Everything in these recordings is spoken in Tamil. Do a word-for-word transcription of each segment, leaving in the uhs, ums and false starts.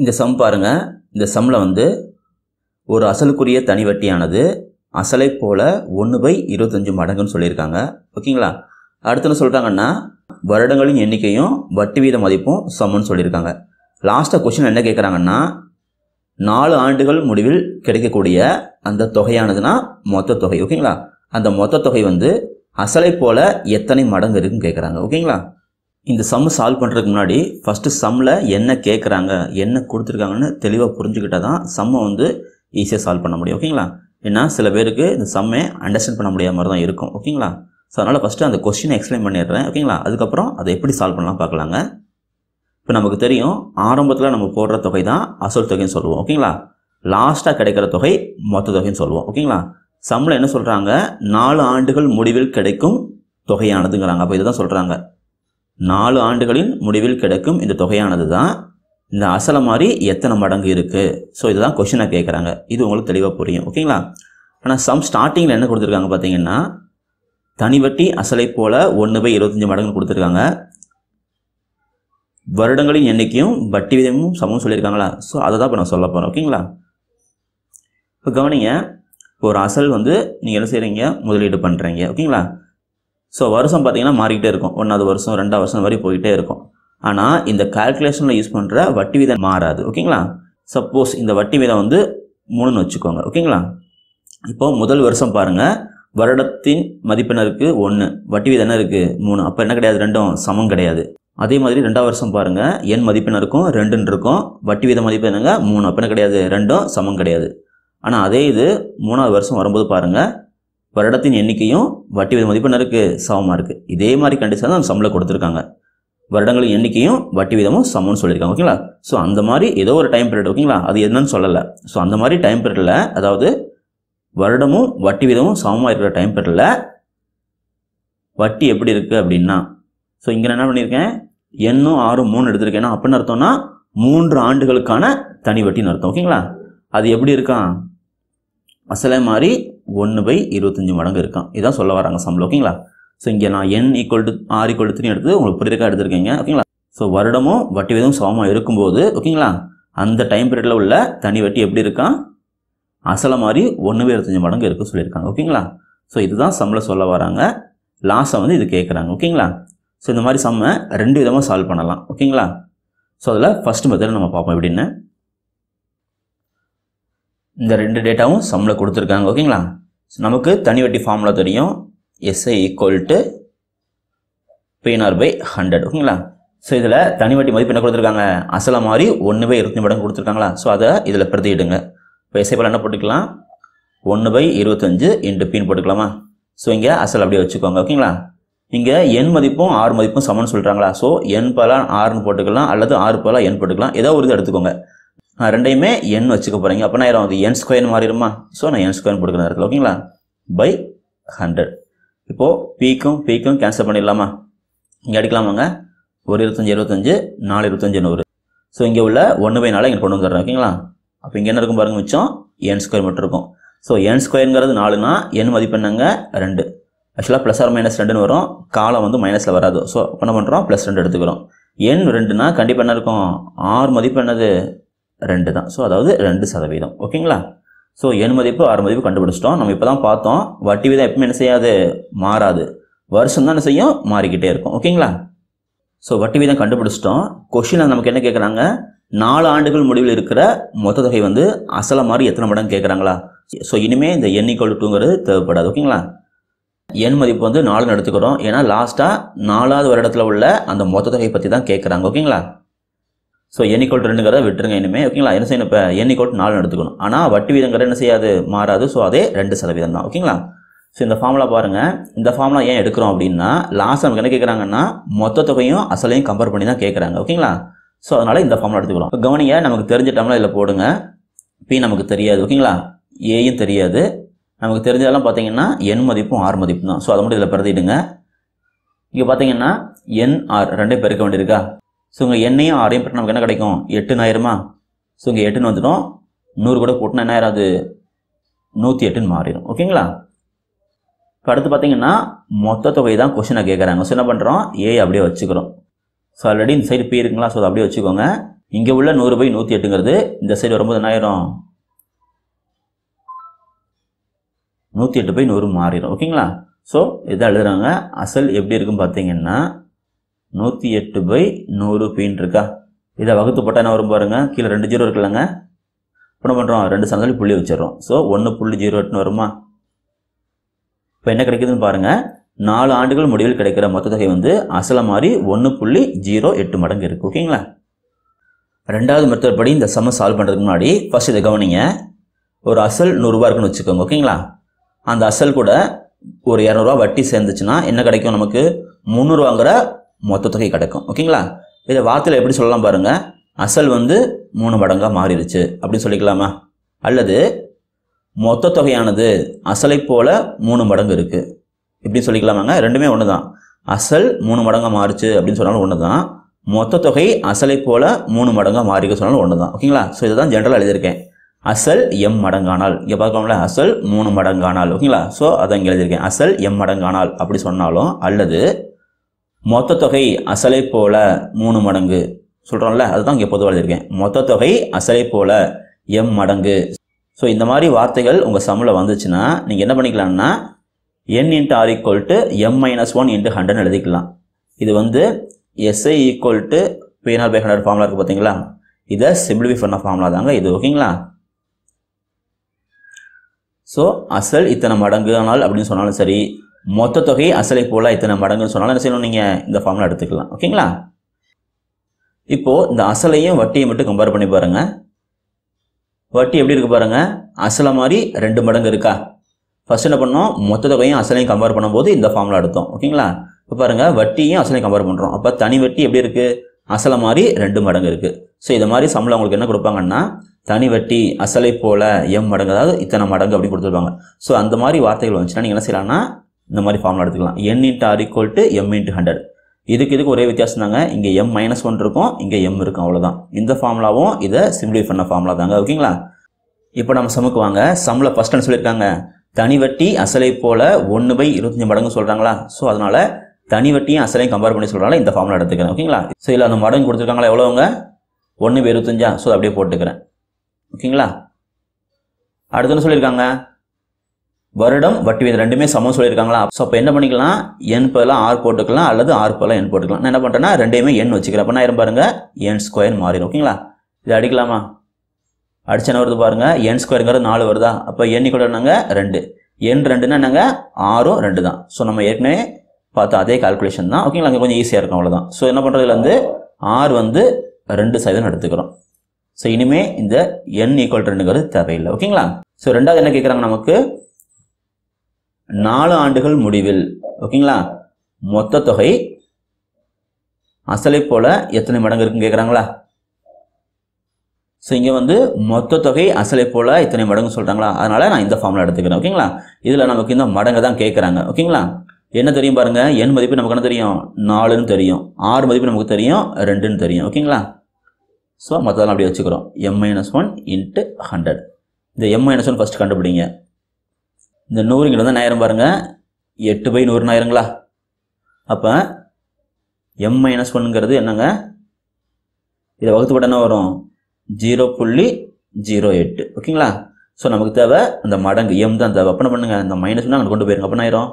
இந்த சம் பாருங்கள். இந்த சம்மில் வந்து ஒரு அசலுக்குரிய தனி வட்டியானது அசலை போல் ஒன்று பை இருபத்தஞ்சு மடங்குன்னு சொல்லியிருக்காங்க. ஓகேங்களா. அடுத்து சொல்கிறாங்கன்னா வருடங்களின் எண்ணிக்கையும் வட்டி வீத மதிப்பும் சமம்னு சொல்லியிருக்காங்க. லாஸ்ட்டாக கொஸ்டின் என்ன கேட்குறாங்கன்னா, நாலு ஆண்டுகள் முடிவில் கிடைக்கக்கூடிய அந்த தொகையானதுன்னா மொத்த தொகை. ஓகேங்களா. அந்த மொத்த தொகை வந்து அசலை போல் எத்தனை மடங்கு இருக்குன்னு கேட்குறாங்க. ஓகேங்களா. இந்த சம் சால்வ் பண்ணுறதுக்கு முன்னாடி ஃபஸ்ட்டு சம்மில் என்ன கேட்குறாங்க, என்ன கொடுத்துருக்காங்கன்னு தெளிவாக புரிஞ்சுக்கிட்டால் தான் சம்மை வந்து ஈஸியாக சால்வ் பண்ண முடியும். ஓகேங்களா. ஏன்னா சில பேருக்கு இந்த சம்மை அண்டர்ஸ்டாண்ட் பண்ண முடியாத மாதிரி தான் இருக்கும். ஓகேங்களா. ஸோ அதனால் ஃபஸ்ட்டு அந்த கொஸ்டினை எக்ஸ்பிளைன் பண்ணிடுறேன். ஓகேங்களா. அதுக்கப்புறம் அதை எப்படி சால்வ் பண்ணலாம் பார்க்கலாங்க. இப்போ நமக்கு தெரியும், ஆரம்பத்தில் நம்ம போடுற தொகை தான் அசல் தொகைன்னு சொல்லுவோம். ஓகேங்களா. லாஸ்ட்டாக கிடைக்கிற தொகை மொத்த தொகைன்னு சொல்லுவோம். ஓகேங்களா. சம்மில் என்ன சொல்கிறாங்க, நாலு ஆண்டுகள் முடிவில் கிடைக்கும் தொகையானதுங்கிறாங்க. அப்போ இதை தான் சொல்கிறாங்க, நாலு ஆண்டுகளின் முடிவில் கிடைக்கும் இந்த தொகையானது தான் இந்த அசலை மாதிரி எத்தனை மடங்கு இருக்குது. ஸோ இதுதான் கொஷினாக கேட்குறாங்க. இது உங்களுக்கு தெளிவாக புரியும். ஓகேங்களா. ஆனால் சம் ஸ்டார்டிங்கில் என்ன கொடுத்துருக்காங்க பார்த்தீங்கன்னா, தனிவட்டி அசலை போல் ஒன்று பை இருபத்தஞ்சு மடங்குன்னு கொடுத்துருக்காங்க. வருடங்களின் எண்ணிக்கையும் வட்டி விதமும் சமம் சொல்லியிருக்காங்களா. ஸோ அதை தான் இப்போ நான் சொல்ல போகிறேன். ஓகேங்களா. இப்போ கவனிங்க, ஒரு அசல் வந்து நீங்கள் என்ன செய்கிறீங்க, முதலீடு பண்ணுறீங்க. ஓகேங்களா. ஸோ வருஷம் பார்த்தீங்கன்னா மாறிக்கிட்டே இருக்கும், ஒன்றாவது வருஷம் ரெண்டாவது வருஷம் வரை போய்கிட்டே இருக்கும். ஆனால் இந்த கால்குலேஷனில் யூஸ் பண்ணுற வட்டி வீதம் மாறாது. ஓகேங்களா. சப்போஸ் இந்த வட்டி வீதம் வந்து மூணுன்னு வச்சுக்கோங்க. ஓகேங்களா. இப்போது முதல் வருஷம் பாருங்கள், வருடத்தின் மதிப்பெண்ணருக்கு ஒன்று, வட்டி வீதம் என்ன இருக்குது, மூணு. அப்போ என்ன கிடையாது, ரெண்டும் சமம் கிடையாது. அதே மாதிரி ரெண்டாவது வருஷம் பாருங்கள், என் மதிப்பெண்ணருக்கும் ரெண்டுன்னு இருக்கும், வட்டி வீத மதிப்பு என்னங்க மூணு. அப்போ என்ன கிடையாது, ரெண்டும் சமம் கிடையாது. ஆனால் அதே இது மூணாவது வருஷம் வரும்போது பாருங்கள், வருடத்தின் எண்ணிக்கையும் வட்டி வீத மதிப்பெண்ணருக்கு சமமாக இருக்குது. இதே மாதிரி கண்டிஷன் தான் சம்மில் கொடுத்துருக்காங்க, வருடங்களின் எண்ணிக்கையும் வட்டி வீதமும் சமம்னு சொல்லியிருக்காங்க. ஓகேங்களா. ஸோ அந்த மாதிரி ஏதோ ஒரு டைம் பீரியட், ஓகேங்களா, அது என்னன்னு சொல்லலை. ஸோ அந்த மாதிரி டைம் பீரியடில், அதாவது வருடமும் வட்டி வீதமும் சமமாக இருக்கிற டைம் பீரியடில் வட்டி எப்படி இருக்குது அப்படின்னா, ஸோ இங்கே நான் என்ன பண்ணியிருக்கேன், எண்ணும் ஆறு மூணு எடுத்திருக்கேன்னா அப்படின்னு அர்த்தம்னா மூன்று ஆண்டுகளுக்கான தனி வட்டின்னு அர்த்தம். ஓகேங்களா. அது எப்படி இருக்கான், அசலை மாதிரி ஒன்று பை இருபத்தஞ்சி மடங்கு இருக்கான். இதான் சொல்ல வராங்க சம்பளம். ஓகேங்களா. ஸோ இங்கே நான் n equal to r equal to three எடுத்து உங்களுக்கு புரியிருக்கா எடுத்துருக்கீங்க. ஓகேங்களா. ஸோ வருடமும் வட்டி வீதமும் சமமாக இருக்கும்போது, ஓகேங்களா, அந்த டைம் பீரியடில் உள்ள தனி வட்டி எப்படி இருக்கான், அசலை மாதிரி ஒன்று பை இருபத்தஞ்சி மடங்கு இருக்குன்னு சொல்லியிருக்காங்க. ஓகேங்களா. ஸோ இதுதான் சம்பளம் சொல்ல வராங்க. லாஸ்ட்டாக வந்து இது கேட்குறாங்க. ஓகேங்களா. ஸோ இந்த மாதிரி சம்மை ரெண்டு விதமாக சால்வ் பண்ணலாம். ஓகேங்களா. ஸோ அதில் ஃபஸ்ட் மெத்தட் நம்ம பார்ப்போம் எப்படின்னு. இந்த ரெண்டு டேட்டாவும் சம்மில் கொடுத்துருக்காங்க. ஓகேங்களா. நமக்கு தனி வட்டி ஃபார்முலா தெரியும், SI equal to PNR by hundred. ஓகேங்களா. ஸோ இதில் தனி வட்டி மதிப்பு என்ன கொடுத்துருக்காங்க, அசலை மாதிரி ஒன்று பை இருபத்தஞ்சி மடங்கு கொடுத்துருக்காங்களா. ஸோ அதை இதில் பிரதியிடுங்க. இப்போ எஸ்ஐ போல் என்ன போட்டுக்கலாம், ஒன்று பை இருபத்தஞ்சு இன்ட்டு பின்னு போட்டுக்கலாமா. ஸோ இங்கே அசல் அப்படியே வச்சுக்கோங்க. ஓகேங்களா. இங்கே என் மதிப்பும் ஆறு மதிப்பும் சமம்னு சொல்கிறாங்களா. ஸோ என் பலான் ஆறுன்னு போட்டுக்கலாம், அல்லது ஆறு பலான் என் போட்டுக்கலாம், ஏதோ ஒரு இது எடுத்துக்கோங்க. நான் ரெண்டையுமே என் வச்சுக்க போகிறீங்க. அப்போ நான் வந்து என் ஸ்கொயர்னு மாறிடுமா. ஸோ நான் என் ஸ்கொயர்னு போட்டுக்கிற நேரத்தில், ஓகேங்களா, பை ஹண்ட்ரட். இப்போது பிக்கும் பிக்கும் கேன்சல் பண்ணிடலாமா, இங்கே அடிக்கலாமாங்க. ஒரு இருபத்தஞ்சி இருபத்தஞ்சு, நாலு இருபத்தஞ்சி நூறு. ஸோ இங்கே உள்ள ஒன்று பை நாளை இங்கே கொண்டு வந்துடுறேன். ஓகேங்களா. அப்போ இங்கே என்ன இருக்கும் பாருங்கள், மிச்சம் என் ஸ்கொயர் மட்டும் இருக்கும். ஸோ என் ஸ்கொயருங்கிறது நாலுனா என் மதிப்பு என்னங்க ரெண்டு. ஆக்சுவலாக ப்ளஸ் ஆர் மைனஸ் ரெண்டுன்னு வரும், காலம் வந்து மைனஸில் வராது. ஸோ என்ன பண்ணுறோம், ப்ளஸ் ரெண்டு எடுத்துக்கிறோம். என் ரெண்டுனா கண்டிப்பாக என்ன இருக்கும், ஆறு மதிப்பு என்னது ரெண்டு தான். ஸோ அதாவது ரெண்டு சதவீதம். ஓகேங்களா. ஸோ என் மதிப்பு ஆறு மதிப்பு கண்டுபிடிச்சிட்டோம். நம்ம இப்போ தான் பார்த்தோம், வட்டி வீதம் எப்பவுமே என்ன செய்யாது, மாறாது. வருஷம் தான் என்ன செய்யும், மாறிக்கிட்டே இருக்கும். ஓகேங்களா. ஸோ வட்டி வீதம் கண்டுபிடிச்சிட்டோம். கொஷினில் நமக்கு என்ன கேட்குறாங்க, நாலு ஆண்டுகள் முடிவில் இருக்கிற மொத்த தொகை வந்து அசலை மாதிரி எத்தனை மடங்கு கேட்குறாங்களா. ஸோ இனிமேல் இந்த என் ஈக்குவல் டூங்கிறது தேவைப்படாது. ஓகேங்களா. என் மதிப்பு வந்து நாலுன்னு எடுத்துக்கிறோம், ஏன்னா லாஸ்ட்டாக நாலாவது வருடத்தில் உள்ள அந்த மொத்த தொகையை பற்றி தான் கேட்குறாங்க. ஓகேங்களா. ஸோ என் ஈக்குவல் ரெண்டுங்கிறத விட்டுருங்க இனிமேல். ஓகேங்களா. என்ன செய்யணும், இப்போ என் ஈக்குவல் நாலுன்னு எடுத்துக்கணும். ஆனால் வட்டி வீதங்கிறது என்ன செய்யாது, மாறாது. ஸோ அதே ரெண்டு சதவீதம் தான். ஓகேங்களா. ஸோ இந்த ஃபார்முலா பாருங்கள். இந்த ஃபார்முலா ஏன் எடுக்கிறோம் அப்படின்னா, லாஸ்ட் நமக்கு என்ன கேட்குறாங்கன்னா, மொத்த தொகையும் அசலையும் கம்பேர் பண்ணி தான் கேட்குறாங்க. ஓகேங்களா. ஸோ அதனால் இந்த ஃபார்முலா எடுத்துக்கிறோம். இப்போ கவனிங்க, நமக்கு தெரிஞ்சிட்டோம்னா இதில் போடுங்க. பி நமக்கு தெரியாது, ஓகேங்களா, ஏயும் தெரியாது. நமக்கு தெரிஞ்சதெல்லாம் பார்த்தீங்கன்னா என் மதிப்பும் ஆர் மதிப்பும் தான். ஸோ அதை மட்டும் இதில் பிரதிடுங்க. இங்கே பார்த்தீங்கன்னா என் ஆர் ரெண்டையும் பெருக்க வேண்டியிருக்கா. ஸோ இங்கே எண்ணையும் ஆரையும் பெருக்க நமக்கு என்ன கிடைக்கும், எட்டுனாயிரமா. ஸோ இங்கே எட்டுன்னு வந்துடும், நூறு கூட போட்டுனா என்ன ஆயிரம், அது நூற்றி எட்டுன்னு மாறிடும். ஓகேங்களா. இப்போ அடுத்து பார்த்தீங்கன்னா மொத்த தொகை தான் கொஷினை கேட்குறாங்க. ஸோ என்ன பண்ணுறோம், ஏ அப்படியே வச்சுக்கிறோம். ஸோ ஆல்ரெடி இந்த சைடு பி இருக்குங்களா. ஸோ அதை அப்படியே வச்சுக்கோங்க. இங்கே உள்ள நூறு பை நூற்றி எட்டுங்கிறது இந்த சைடு வரும்போது என்ன ஆயிரும், நூற்றி எட்டு பை நூறு மாறிடும். ஓகேங்களா? ஸோ இதை எழுதுறாங்க. அசல் எப்படி இருக்குன்னு பார்த்தீங்கன்னா நூற்றி எட்டு பை நூறு பீன் இருக்கா, இதை வகுத்து போட்டால் என்ன வரும் பாருங்க, கீழே ரெண்டு ஜீரோ இருக்குல்லங்க, என்ன பண்ணுறோம் ரெண்டு சந்தோலி புள்ளி வச்சிடறோம். ஸோ ஒன்று புள்ளி ஜீரோ எட்டுன்னு வருமா. இப்போ என்ன கிடைக்குதுன்னு பாருங்கள், நாலு ஆண்டுகள் முடிவில் கிடைக்கிற மொத்த தொகை வந்து அசல மாதிரி ஒன்று புள்ளி ஜீரோ எட்டு மடங்கு இருக்குது. ஓகேங்களா? ரெண்டாவது மெத்தட் படி இந்த சம சால்வ் பண்ணுறதுக்கு முன்னாடி ஃபஸ்ட் இதை கவனிங்க. ஒரு அசல் நூறுரூவா இருக்குன்னு வச்சுக்கோங்க. ஓகேங்களா? அந்த அசல் கூட ஒரு இரநூறுவா வட்டி சேர்ந்துச்சுன்னா என்ன கிடைக்கும், நமக்கு முந்நூறுவாங்கிற மொத்த தொகை கிடைக்கும். ஓகேங்களா? இதை வார்த்தையில் எப்படி சொல்லலாம் பாருங்கள், அசல் வந்து மூணு மடங்காக மாறிடுச்சு அப்படின்னு சொல்லிக்கலாமா, அல்லது மொத்த தொகையானது அசலை போல் மூணு மடங்கு இருக்குது இப்படின்னு சொல்லிக்கலாமாங்க. ரெண்டுமே ஒன்று தான். அசல் மூணு மடங்காக மாறிச்சு அப்படின்னு சொன்னாலும் ஒன்று தான், மொத்த தொகை அசலை போல் மூணு மடங்காக மாறிக்க சொன்னாலும் ஒன்று தான். ஓகேங்களா? ஸோ இதை தான் ஜென்ரலாக எழுதியிருக்கேன், அசல் எம் மடங்கானால். இங்கே பார்க்கணும்ல, அசல் மூணு மடங்கானால். ஓகேங்களா? ஸோ அதை இங்கே எழுதியிருக்கேன், அசல் எம் மடங்கானால் அப்படி சொன்னாலும், அல்லது மொத்த தொகை அசலை போல மூணு மடங்கு சொல்கிறோம்ல, அதுதான் இங்கே பொதுவாக எழுதியிருக்கேன், மொத்த தொகை அசலை போல எம் மடங்கு. ஸோ இந்த மாதிரி வார்த்தைகள் உங்கள் சம்மில் வந்துச்சுன்னா நீங்கள் என்ன பண்ணிக்கலாம்னா n into r equal to m minus one into ஹண்ட்ரட்னு எழுதிக்கலாம். இது வந்து SI equal to PNR by hundred formula இருக்குது பார்த்தீங்களா, இதை சிம்பிளிஃபை பண்ண ஃபார்முலா தாங்க இது. ஓகேங்களா? ஸோ அசல் இத்தனை மடங்கு ஆனால் அப்படின்னு சொன்னாலும் சரி, மொத்த தொகை அசலை போல் இத்தனை மடங்குன்னு சொன்னாலும் என்ன செய்யணும், நீங்கள் இந்த ஃபார்முலா எடுத்துக்கலாம். ஓகேங்களா? இப்போது இந்த அசலையும் வட்டியை மட்டும் கம்பேர் பண்ணி பாருங்கள். வட்டி எப்படி இருக்குது பாருங்கள், அசலை மாதிரி ரெண்டு மடங்கு இருக்கா. ஃபஸ்ட் என்ன பண்ணோம், மொத்த தொகையும் அசலையும் கம்பேர் பண்ணும்போது இந்த ஃபார்முலா எடுத்தோம். ஓகேங்களா? இப்போ பாருங்கள், வட்டியும் அசலையும் கம்பேர் பண்ணுறோம். அப்போ தனி வட்டி எப்படி இருக்குது, அசலை மாதிரி ரெண்டு மடங்கு இருக்குது. ஸோ இதை மாதிரி சம்பளம் உங்களுக்கு என்ன கொடுப்பாங்கன்னா, தனி வட்டி அசலை போல் எம் மடங்கு, அதாவது இத்தனை மடங்கு அப்படின்னு கொடுத்துருப்பாங்க. ஸோ அந்த மாதிரி வார்த்தைகள் வந்துச்சுன்னா நீங்கள் என்ன செய்யலாம்னா இந்த மாதிரி ஃபார்முலா எடுத்துக்கலாம், n into r equal to m into hundred. இதுக்கு இதுக்கு ஒரே வித்தியாசம் தாங்க, இங்கே எம் மைனஸ் ஒன் இருக்கும், இங்கே எம் இருக்கும், அவ்வளோதான். இந்த ஃபார்முலாவும் இதை சிம்பிளிஃபை பண்ண ஃபார்முலா தாங்க. ஓகேங்களா? இப்போ நம்ம சமுக்கு வாங்க. சம்மில் ஃபஸ்ட்டுன்னு சொல்லியிருக்காங்க, தனி வட்டி அசலை போல் ஒன்று பை இருபத்தஞ்சி மடங்கு சொல்கிறாங்களா. ஸோ அதனால் தனி வட்டியும் அசலையும் கம்பேர் பண்ணி சொல்கிறாங்களா, இந்த ஃபார்முலா எடுத்துக்கிறேன். ஓகேங்களா? ஸோ இதில் அந்த மடங்கு கொடுத்துருக்காங்களா, எவ்வளோங்க ஒன்று பை இருபத்தஞ்சா. ஸோ அப்படியே போட்டுக்கிறேன். ஓகேங்களா? அடுத்துன்னு சொல்லியிருக்காங்க, வருடம் வட்டி வீதம் ரெண்டுமே சமம் சொல்லியிருக்காங்களா. ஸோ அப்போ என்ன பண்ணிக்கலாம், என் பதிலாக ஆர் போட்டுக்கலாம், அல்லது ஆர் பதிலாக என் போட்டுக்கலாம். நான் என்ன பண்ணுறேன்னா ரெண்டையுமே என் வச்சுக்கிறேன். அப்போ நான் பாருங்கள், என் ஸ்கொயர் மாறிடும். ஓகேங்களா? இது அடிக்கலாமா, அடிச்சன வருது பாருங்கள், என் ஸ்கொயருங்கிறது நாலு வருதா. அப்போ என் கூட என்னங்க ரெண்டு, என் ரெண்டுன்னா என்னங்க ஆறும் ரெண்டு தான். ஸோ நம்ம ஏற்கனவே பார்த்தோம், அதே கால்குலேஷன் தான். ஓகேங்களா? அங்கே கொஞ்சம் ஈஸியாக இருக்கும், அவ்வளோதான். ஸோ என்ன பண்ணுறதுல வந்து ஆறு வந்து ரெண்டு சதவீதம் எடுத்துக்கிறோம். ஸோ இனிமேல் இந்த என் ஈக்குவல் ரெண்டுங்கிறது தேவையில்லை. ஓகேங்களா? ஸோ ரெண்டாவது என்ன கேட்குறாங்க, நமக்கு நாலு ஆண்டுகள் முடிவில் ஓகேங்களா மொத்த தொகை அசலை போல எத்தனை மடங்கு இருக்குன்னு கேட்குறாங்களா. ஸோ இங்கே வந்து மொத்த தொகை அசலை போல எத்தனை மடங்கு சொல்கிறாங்களா, அதனால நான் இந்த ஃபார்முலா எடுத்துக்கிறேன். ஓகேங்களா? இதில் நமக்கு இந்த மடங்கு தான் கேட்குறாங்க. ஓகேங்களா? என்ன தெரியும் பாருங்க, என் மதிப்பு நமக்கு என்ன தெரியும், நாலுன்னு தெரியும், ஆறு மதிப்பு நமக்கு தெரியும், ரெண்டுன்னு தெரியும். ஓகேங்களா? ஸோ மொத்தம் அப்படியே வச்சுக்கிறோம், m minus one into hundred. இந்த எம் மைனஸ் ஒன் ஃபஸ்ட் கண்டுபிடிங்க. இந்த நூறுங்கிட்ட வந்து நேரம் பாருங்கள், எட்டு பை நூறு நேரங்களா. அப்போ எம் மைனஸ் ஒன்னுங்கிறது என்னங்க, இதை வகுத்துப்பட்ட என்ன வரும், ஜீரோ புள்ளி ஜீரோ எட்டு. ஓகேங்களா? ஸோ நமக்கு தேவை அந்த மடங்கு எம் தான் தேவை. அப்போ என்ன பண்ணுங்க, அந்த மைனஸ் ஒன்று அங்கே கொண்டு போயிருங்க. அப்போ ஆயிரும்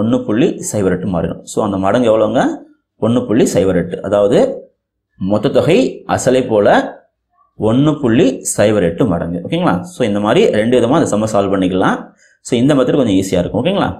ஒன்று புள்ளி சைபர் எட்டு மாறிடும். ஸோ அந்த மடங்கு எவ்வளோங்க, ஒன்று புள்ளி சைபர் எட்டு. அதாவது மொத்த தொகை அசலை போல் ஒன்று புள்ளி சைபர் எட்டு மடங்கு. ஓகேங்களா? ஸோ இந்த மாதிரி ரெண்டு விதமாக அந்த சம சால்வ் பண்ணிக்கலாம். ஸோ இந்த மாதிரி கொஞ்சம் ஈஸியாக இருக்கும். ஓகேங்களா?